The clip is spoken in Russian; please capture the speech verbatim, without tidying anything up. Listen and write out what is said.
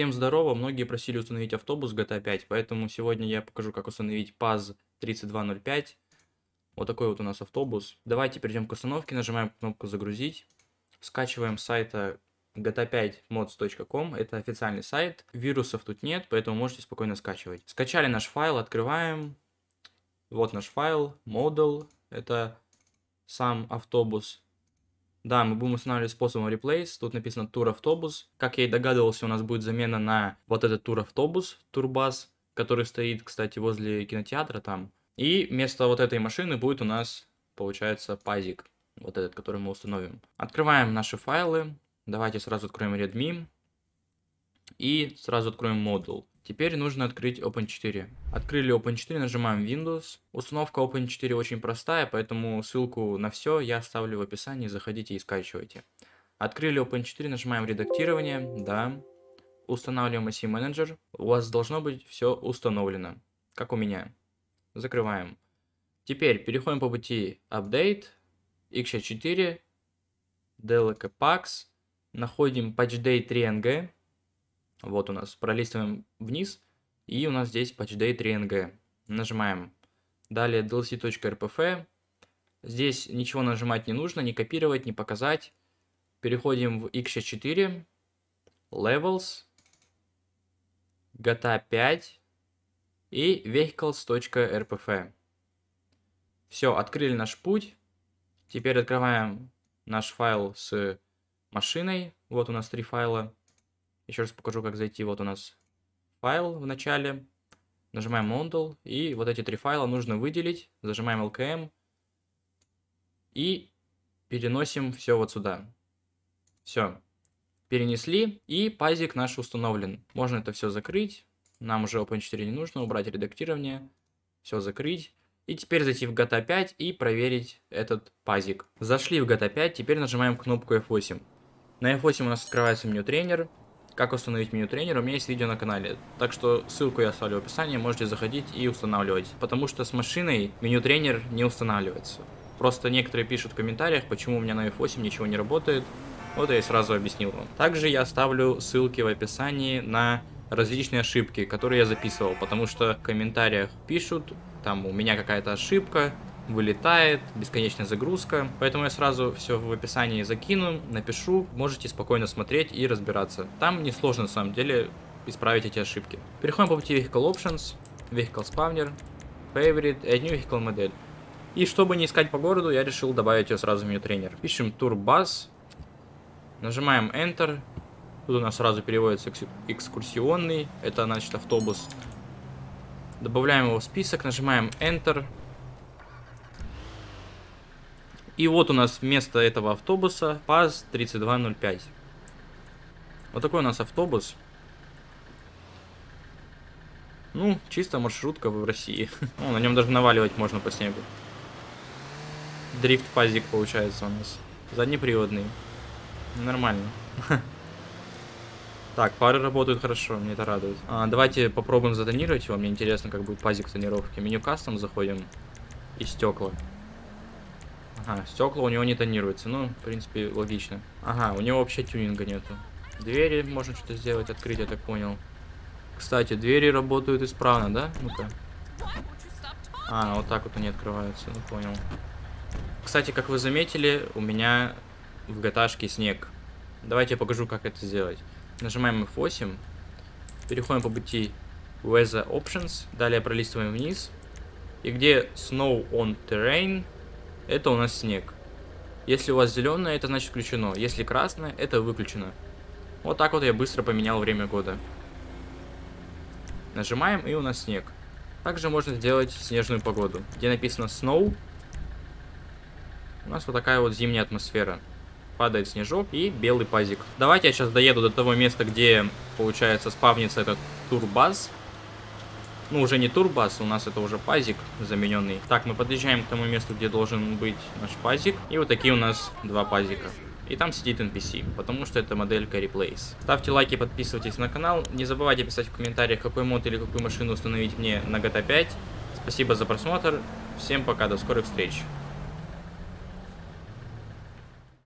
Всем здорово, многие просили установить автобус в джи ти эй пять, поэтому сегодня я покажу, как установить паз три тысячи двести пять. Вот такой вот у нас автобус. Давайте перейдем к установке, нажимаем кнопку «Загрузить». Скачиваем с сайта джи ти эй пять модс точка ком, это официальный сайт. Вирусов тут нет, поэтому можете спокойно скачивать. Скачали наш файл, открываем. Вот наш файл, model, это сам автобус. Да, мы будем устанавливать способом replace. Тут написано тур автобус. Как я и догадывался, у нас будет замена на вот этот тур автобус, турбас, который стоит, кстати, возле кинотеатра там. И вместо вот этой машины будет у нас, получается, пазик, вот этот, который мы установим. Открываем наши файлы. Давайте сразу откроем Redmi. И сразу откроем Model. Теперь нужно открыть Open четыре. Открыли Open четыре, нажимаем Windows. Установка Open четыре очень простая, поэтому ссылку на все я оставлю в описании, заходите и скачивайте. Открыли Open четыре, нажимаем редактирование, да. Устанавливаем эй эс ай Manager. У вас должно быть все установлено, как у меня. Закрываем. Теперь переходим по пути Update, икс четыре, dlc.rpf, находим patchday три эн джи. Вот у нас, пролистываем вниз, и у нас здесь patchday три эн джи. Нажимаем. Далее ди эл си точка эр пи эф. Здесь ничего нажимать не нужно, не копировать, не показать. Переходим в икс четыре, Levels, джи ти эй пять и vehicles.rpf. Все, открыли наш путь. Теперь открываем наш файл с машиной. Вот у нас три файла. Еще раз покажу, как зайти. Вот у нас файл в начале. Нажимаем Model. И вот эти три файла нужно выделить. Зажимаем эл кей эм. И переносим все вот сюда. Все. Перенесли. И пазик наш установлен. Можно это все закрыть. Нам уже Open четыре не нужно. Убрать редактирование. Все закрыть. И теперь зайти в джи ти эй пять и проверить этот пазик. Зашли в джи ти эй пять. Теперь нажимаем кнопку эф восемь. На эф восемь у нас открывается меню тренер. Как установить меню тренера, у меня есть видео на канале, так что ссылку я оставлю в описании, можете заходить и устанавливать, потому что с машиной меню тренер не устанавливается. Просто некоторые пишут в комментариях, почему у меня на эф восемь ничего не работает, вот я и сразу объяснил вам. Также я оставлю ссылки в описании на различные ошибки, которые я записывал, потому что в комментариях пишут, там у меня какая-то ошибка, вылетает, бесконечная загрузка, поэтому я сразу все в описании закину, напишу, можете спокойно смотреть и разбираться. Там несложно на самом деле исправить эти ошибки. Переходим по пути Vehicle Options, Vehicle Spawner, Favorite, Add New Vehicle Model. И чтобы не искать по городу, я решил добавить ее сразу в меню тренер. Пишем Turbus, нажимаем Enter, тут у нас сразу переводится экскурсионный, это значит автобус. Добавляем его в список, нажимаем Enter. И вот у нас вместо этого автобуса паз три тысячи двести пять. Вот такой у нас автобус. Ну, чисто маршрутка в России. О, на нем даже наваливать можно по снегу. Дрифт-пазик получается у нас. Заднеприводный. Нормально. Так, фары работают хорошо, мне это радует. А, давайте попробуем затонировать его. Мне интересно, как будет пазик тонировки. Меню кастом заходим. И стекла. Ага, стекла у него не тонируются, ну, в принципе, логично. Ага, у него вообще тюнинга нету. Двери можно что-то сделать, открыть, я так понял. Кстати, двери работают исправно, да? Ну-ка. А, вот так вот они открываются, ну понял. Кстати, как вы заметили, у меня в джи ти эй-шке снег. Давайте я покажу, как это сделать. Нажимаем эф восемь, переходим по пути Weather Options, далее пролистываем вниз. И где Snow on Terrain... Это у нас снег. Если у вас зеленое, это значит включено. Если красное, это выключено. Вот так вот я быстро поменял время года. Нажимаем, и у нас снег. Также можно сделать снежную погоду. Где написано Snow, у нас вот такая вот зимняя атмосфера. Падает снежок и белый пазик. Давайте я сейчас доеду до того места, где, получается, спавнится этот турбаз. Ну, уже не турбас, у нас это уже пазик замененный. Так, мы подъезжаем к тому месту, где должен быть наш пазик. И вот такие у нас два пазика. И там сидит эн пи си, потому что это моделька Replace. Ставьте лайки, подписывайтесь на канал. Не забывайте писать в комментариях, какой мод или какую машину установить мне на джи ти эй пять. Спасибо за просмотр. Всем пока, до скорых встреч.